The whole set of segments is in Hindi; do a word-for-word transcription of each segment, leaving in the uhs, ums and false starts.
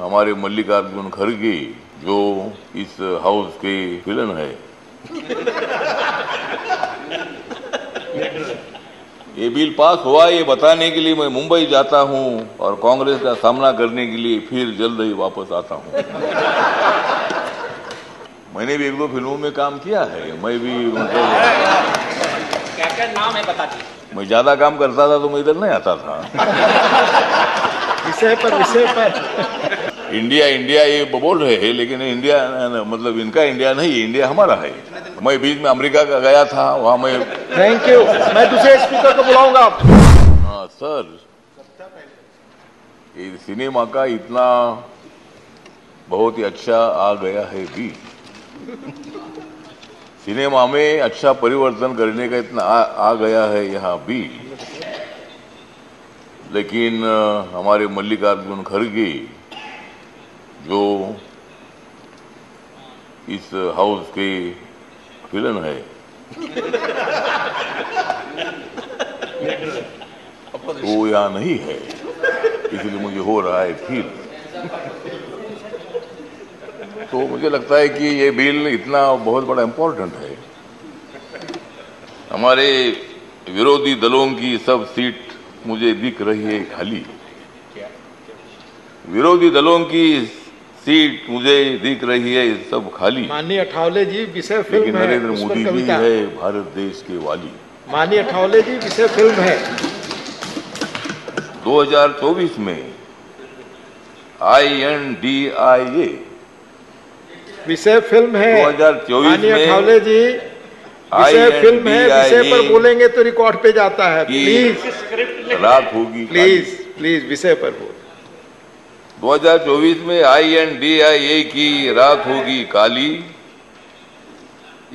हमारे मल्लिकार्जुन खड़गे जो इस हाउस के विलन है, ये बिल पास हुआ ये बताने के लिए मैं मुंबई जाता हूं और कांग्रेस का सामना करने के लिए फिर जल्द ही वापस आता हूं। मैंने भी एक दो फिल्मों में काम किया है, मैं भी क्या क्या नाम है बता दीजिए। मैं ज्यादा काम करता था तो मैं इधर नहीं आता था। विषय पर विषय पर इंडिया इंडिया ये बोल रहे हैं, लेकिन इंडिया मतलब इनका इंडिया नहीं, इंडिया हमारा है। मैं बीच में अमेरिका का गया था, वहाँ मैं थैंक यू मैं दूसरे स्पीकर को बुलाऊंगा। हाँ सर, ये सिनेमा का इतना बहुत ही अच्छा आ गया है भी, सिनेमा में अच्छा परिवर्तन करने का इतना आ, आ गया है यहाँ भी, लेकिन हमारे मल्लिकार्जुन खड़गे जो इस हाउस के विलन है, वो यहाँ नहीं है, इसलिए मुझे हो रहा है फील। तो मुझे लगता है कि ये बिल इतना बहुत बड़ा इम्पोर्टेंट है। हमारे विरोधी दलों की सब सीट मुझे दिख रही है खाली, विरोधी दलों की सीट मुझे दिख रही है सब खाली। माननीय ठाकरे जी विषय फिल्म, लेकिन नरेंद्र मोदी जी है भारत देश के वाली। माननीय ठाकरे जी विषय फिल्म है। दो हज़ार चौबीस में आई एन डी आई ए विषय फिल्म है। दो हज़ार चौबीस में ठाकरे जी विषय फिल्म है, विषय पर बोलेंगे तो रिकॉर्ड पे जाता है। प्लीज रात होगी, प्लीज प्लीज विषय पर बोल। दो हज़ार चौबीस में आई एन डी आई ए की रात होगी काली,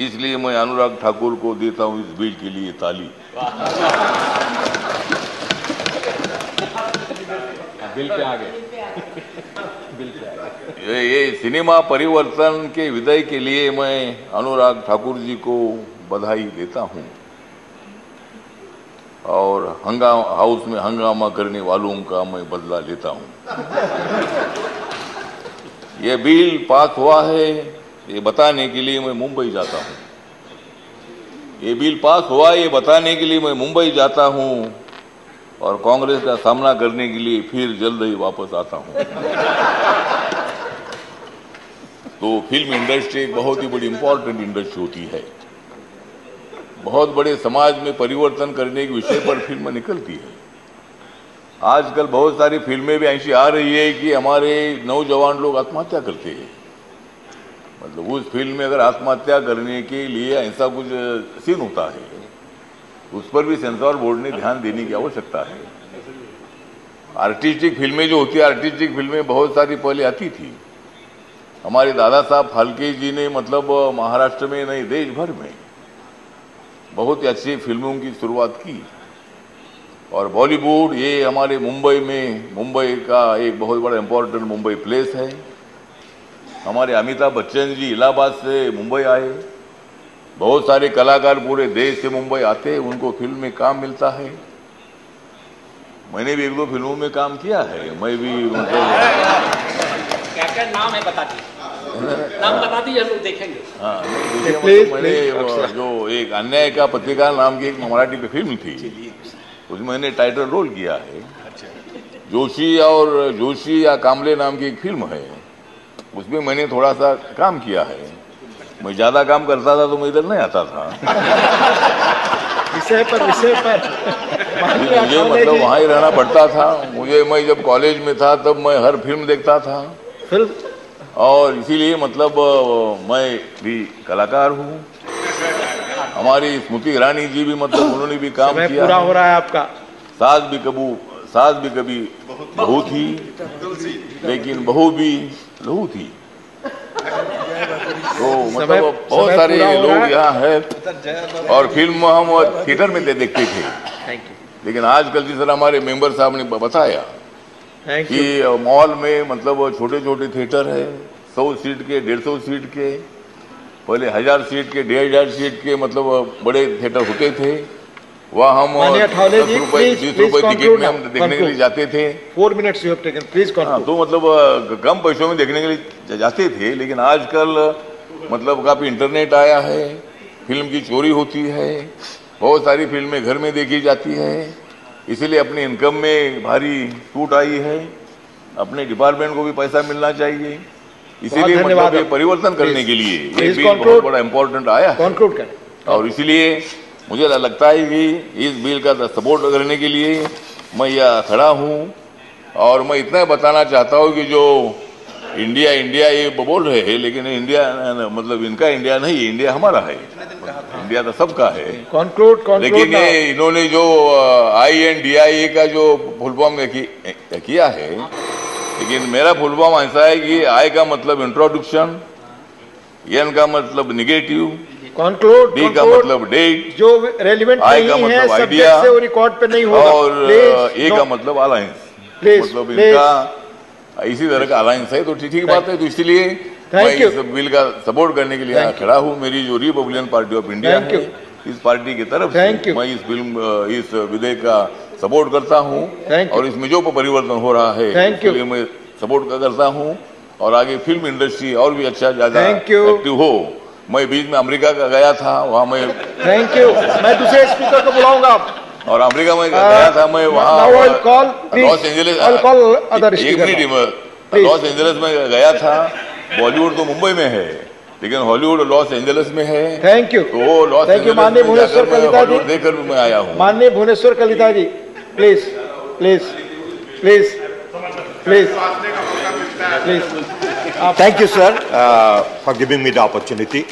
इसलिए मैं अनुराग ठाकुर को देता हूं इस बिल के लिए ताली। बिल पे आ गए। ये सिनेमा परिवर्तन के विजय के लिए मैं अनुराग ठाकुर जी को बधाई देता हूं और हंगामा हाउस में हंगामा करने वालों का मैं बदला लेता हूं। यह बिल पास हुआ है ये बताने के लिए मैं मुंबई जाता हूं। ये बिल पास हुआ ये बताने के लिए मैं मुंबई जाता हूं और कांग्रेस का सामना करने के लिए फिर जल्द ही वापस आता हूं। तो फिल्म इंडस्ट्री एक बहुत ही बड़ी इंपॉर्टेंट इंडस्ट्री होती है, बहुत बड़े समाज में परिवर्तन करने के विषय पर फिल्म निकलती है। आजकल बहुत सारी फिल्में भी ऐसी आ रही है कि हमारे नौजवान लोग आत्महत्या करते हैं। मतलब उस फिल्म में अगर आत्महत्या करने के लिए ऐसा कुछ सीन होता है, उस पर भी सेंसर बोर्ड ने ध्यान देने की आवश्यकता है। आर्टिस्टिक फिल्में जो होती है, आर्टिस्टिक फिल्में बहुत सारी पहले आती थी। हमारे दादा साहब फाल्के जी ने मतलब महाराष्ट्र में नहीं देश भर में बहुत ही अच्छी फिल्मों की शुरुआत की, और बॉलीवुड ये हमारे मुंबई में, मुंबई का एक बहुत बड़ा इम्पोर्टेंट मुंबई प्लेस है। हमारे अमिताभ बच्चन जी इलाहाबाद से मुंबई आए, बहुत सारे कलाकार पूरे देश से मुंबई आते हैं, उनको फिल्म में काम मिलता है। मैंने भी एक दो फिल्मों में काम किया है, मैं भी मतलब क्या क्या नाम है बता दीजिए। नाम बता दीजिए, हम देखेंगे। हाँ, मतलब मैंने जो एक अन्याय का पत्रकार नाम की एक मराठी पे फिल्म थी, उसमें मैंने टाइटल रोल किया है। जोशी और जोशी या कामले नाम की एक फिल्म है, उसमें मैंने थोड़ा सा काम किया है। मैं ज्यादा काम करता था तो मैं इधर नहीं आता था। विषय पर विषय पर मुझे मतलब वहाँ ही रहना पड़ता था। मुझे मैं जब कॉलेज में था तब मैं हर फिल्म देखता था, फिल्म, और इसीलिए मतलब मैं भी कलाकार हूँ। हमारी स्मृति ईरानी जी भी मतलब उन्होंने भी काम किया। पूरा हो रहा है आपका। सास भी कबू सास भी कभी बहू थी, लेकिन बहू भी लहू थी। तो मतलब बहुत सारे लोग यहाँ हैं, और फिल्म हम थिएटर में देखते थे, लेकिन आजकल जिस तरह हमारे मेंबर साहब ने बताया कि मॉल में मतलब छोटे छोटे थिएटर है, सौ सीट के, डेढ़ सौ सीट के, पहले हजार सीट के, डेढ़ हजार सीट के मतलब बड़े थिएटर होते थे। वह हम बीस रुपए टिकट में हम देखने के लिए जाते थे। Four minutes you have taken, please. तो मतलब कम पैसों में देखने के लिए जाते थे, लेकिन आजकल मतलब काफी इंटरनेट आया है, फिल्म की चोरी होती है, बहुत सारी फिल्में घर में देखी जाती है, इसीलिए अपनी इनकम में भारी टूट आई है। अपने डिपार्टमेंट को भी पैसा मिलना चाहिए, इसीलिए मतलब ये परिवर्तन करने के लिए ये बिल बहुत बड़ा इम्पोर्टेंट आया है। और इसीलिए मुझे लगता है कि इस बिल का सपोर्ट करने के लिए मैं यहाँ खड़ा हूँ। और मैं इतना बताना चाहता हूँ कि जो इंडिया इंडिया ये बोल रहे हैं, लेकिन इंडिया मतलब इनका इंडिया नहीं, इंडिया हमारा है, इंडिया तो सबका है। कॉन्क्लूड कॉन्क्लूड लेकिन ये इन्होंने जो आई एन डी आई ए का जो फुल फॉर्म किया है, लेकिन मेरा फुल फॉर्म ऐसा है कि आई का मतलब इंट्रोडक्शन, एन का मतलब निगेटिव, कॉन्क्लूड डी का मतलब डेट जो रेलिवेंट नहीं है, आइडिया से वो रिकॉर्ड पे नहीं होगा, और ए का मतलब अलायंस, मतलब इनका इसी तरह का अलायंस है। तो ठीक ठीक बात है। तो इसलिए मैं इस बिल का सपोर्ट करने के लिए खड़ा हूँ। मेरी जो रिपब्लिकन पार्टी ऑफ इंडिया है, इस पार्टी की तरफ से मैं इस बिल इस विधेयक का सपोर्ट करता हूँ, और इसमें जो परिवर्तन हो रहा है इसलिए मैं सपोर्ट करता हूँ। और आगे फिल्म इंडस्ट्री और भी अच्छा ज्यादा एक्टिव हो। मैं बीच में अमेरिका का गया था, वहाँ मैं थैंक यू मैं दूसरे स्पीकर को बुलाऊंगा, और अमेरिका में गया था मैं, वहाँ लॉस एंजलिस एक मिनट लॉस एंजलिस में गया था। बॉलीवुड तो मुंबई में है, लेकिन हॉलीवुड लॉस एंजलिस में है। Thank you. तो वो लॉस एंजलिस देख कर मैं आया हूँ। माननीय Bhubaneswar Kalita ji, please please please please please. Thank you sir for giving me the opportunity.